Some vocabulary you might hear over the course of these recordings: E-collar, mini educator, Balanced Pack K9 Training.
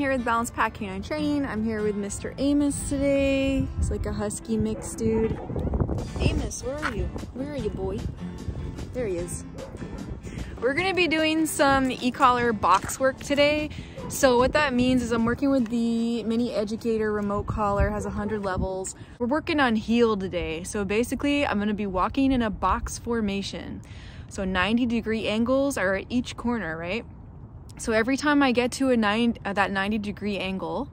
here with Balanced Pack K9 Training. I'm here with Mr. Amos today. He's like a husky mix dude. Amos, where are you? Where are you, boy? There he is. We're gonna be doing some e-collar box work today. So what that means is I'm working with the mini educator remote collar, has 100 levels. We're working on heel today. So basically I'm gonna be walking in a box formation. So 90-degree angles are at each corner, right? So every time I get to that 90-degree angle,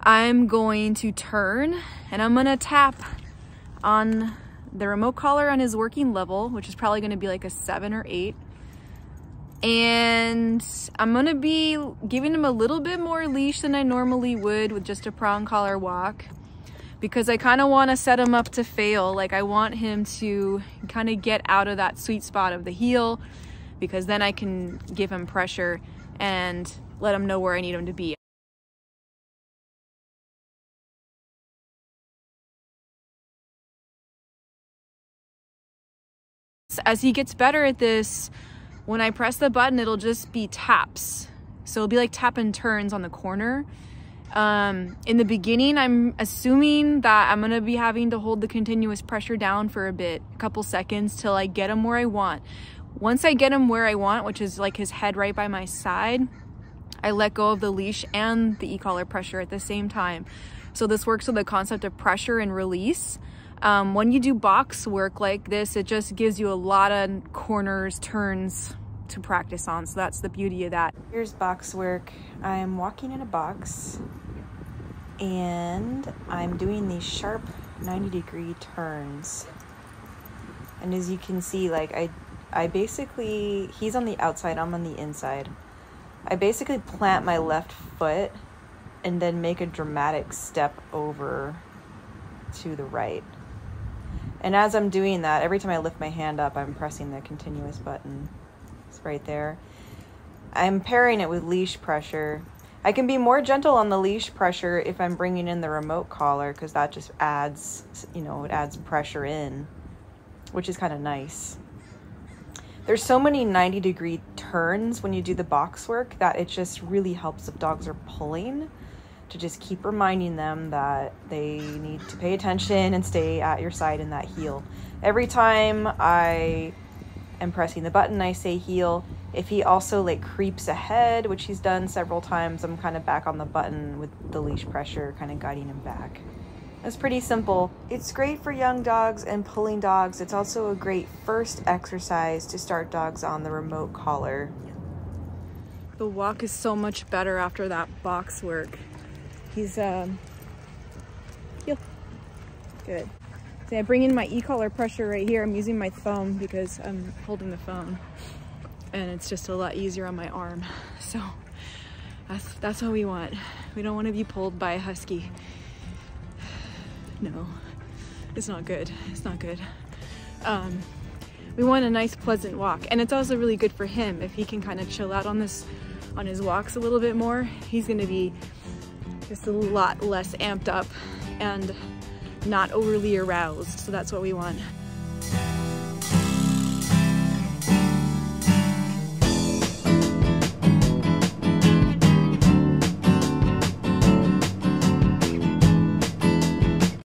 I'm going to turn and I'm gonna tap on the remote collar on his working level, which is probably gonna be like a 7 or 8. And I'm gonna be giving him a little bit more leash than I normally would with just a prong collar walk, because I kinda wanna set him up to fail. Like, I want him to kinda get out of that sweet spot of the heel, because then I can give him pressure and let him know where I need him to be. As he gets better at this, when I press the button, it'll just be taps. So it'll be like tap and turns on the corner. In the beginning, I'm assuming that I'm gonna be having to hold the continuous pressure down for a couple seconds till I get him where I want. Once I get him where I want, which is like his head right by my side, I let go of the leash and the e-collar pressure at the same time. So this works with the concept of pressure and release. When you do box work like this, it just gives you a lot of corners, turns to practice on. So that's the beauty of that. Here's box work. I'm walking in a box and I'm doing these sharp 90-degree turns. And as you can see, like I basically, he's on the outside, I'm on the inside. I basically plant my left foot and then make a dramatic step over to the right. And as I'm doing that, every time I lift my hand up, I'm pressing the continuous button. It's right there. I'm pairing it with leash pressure. I can be more gentle on the leash pressure if I'm bringing in the remote collar, because that just adds, you know, it adds pressure in, which is kind of nice. There's so many 90-degree turns when you do the box work that it just really helps if dogs are pulling, to just keep reminding them that they need to pay attention and stay at your side in that heel. Every time I am pressing the button, I say heel. If he also like creeps ahead, which he's done several times, I'm kind of back on the button with the leash pressure, kind of guiding him back. It's pretty simple. It's great for young dogs and pulling dogs. It's also a great first exercise to start dogs on the remote collar. The walk is so much better after that box work. He's good. See, I bring in my e-collar pressure right here. I'm using my thumb because I'm holding the phone, and it's just a lot easier on my arm. So that's what we want. We don't want to be pulled by a husky. No, it's not good. It's not good. We want a nice, pleasant walk, and it's also really good for him if he can kind of chill out on his walks a little bit more. He's going to be just a lot less amped up and not overly aroused. So that's what we want.